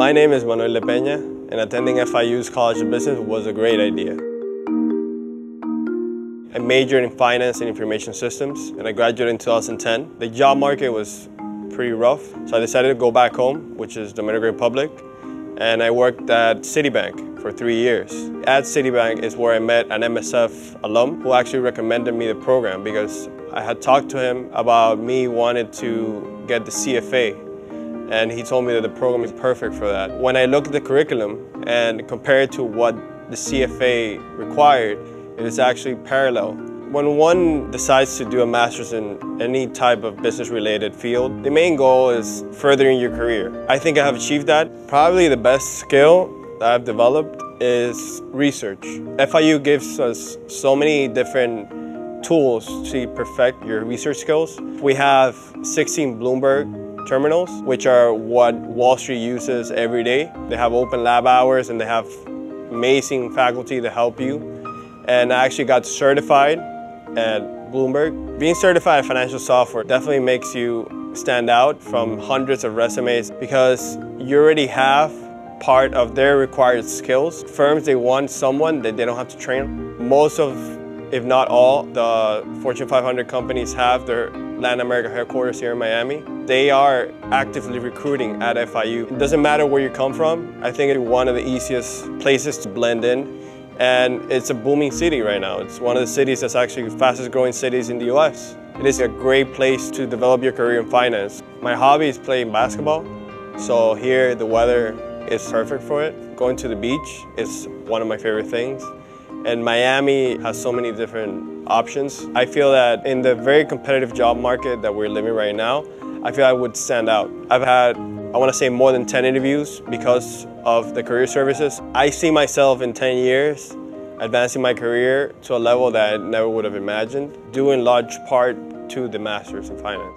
My name is Manuel de Peña, and attending FIU's College of Business was a great idea. I majored in finance and information systems, and I graduated in 2010. The job market was pretty rough, so I decided to go back home, which is Dominican Republic, and I worked at Citibank for 3 years. At Citibank is where I met an MSF alum who actually recommended me the program because I had talked to him about me wanting to get the CFA. And he told me that the program is perfect for that. When I looked at the curriculum and compared to what the CFA required, it is actually parallel. When one decides to do a master's in any type of business-related field, the main goal is furthering your career. I think I have achieved that. Probably the best skill that I've developed is research. FIU gives us so many different tools to perfect your research skills. We have 16 Bloomberg terminals, which are what Wall Street uses every day. They have open lab hours and they have amazing faculty to help you. And I actually got certified at Bloomberg. Being certified in financial software definitely makes you stand out from hundreds of resumes because you already have part of their required skills. Firms, they want someone that they don't have to train. Most of, if not all, the Fortune 500 companies have their Latin America headquarters here in Miami. They are actively recruiting at FIU. It doesn't matter where you come from. I think it's one of the easiest places to blend in. And it's a booming city right now. It's one of the cities that's actually the fastest growing cities in the US. It is a great place to develop your career in finance. My hobby is playing basketball. So here the weather is perfect for it. Going to the beach is one of my favorite things. And Miami has so many different options. I feel that in the very competitive job market that we're living right now, I feel I would stand out. I've had, I want to say, more than 10 interviews because of the career services. I see myself in 10 years advancing my career to a level that I never would have imagined, due in large part to the master's in finance.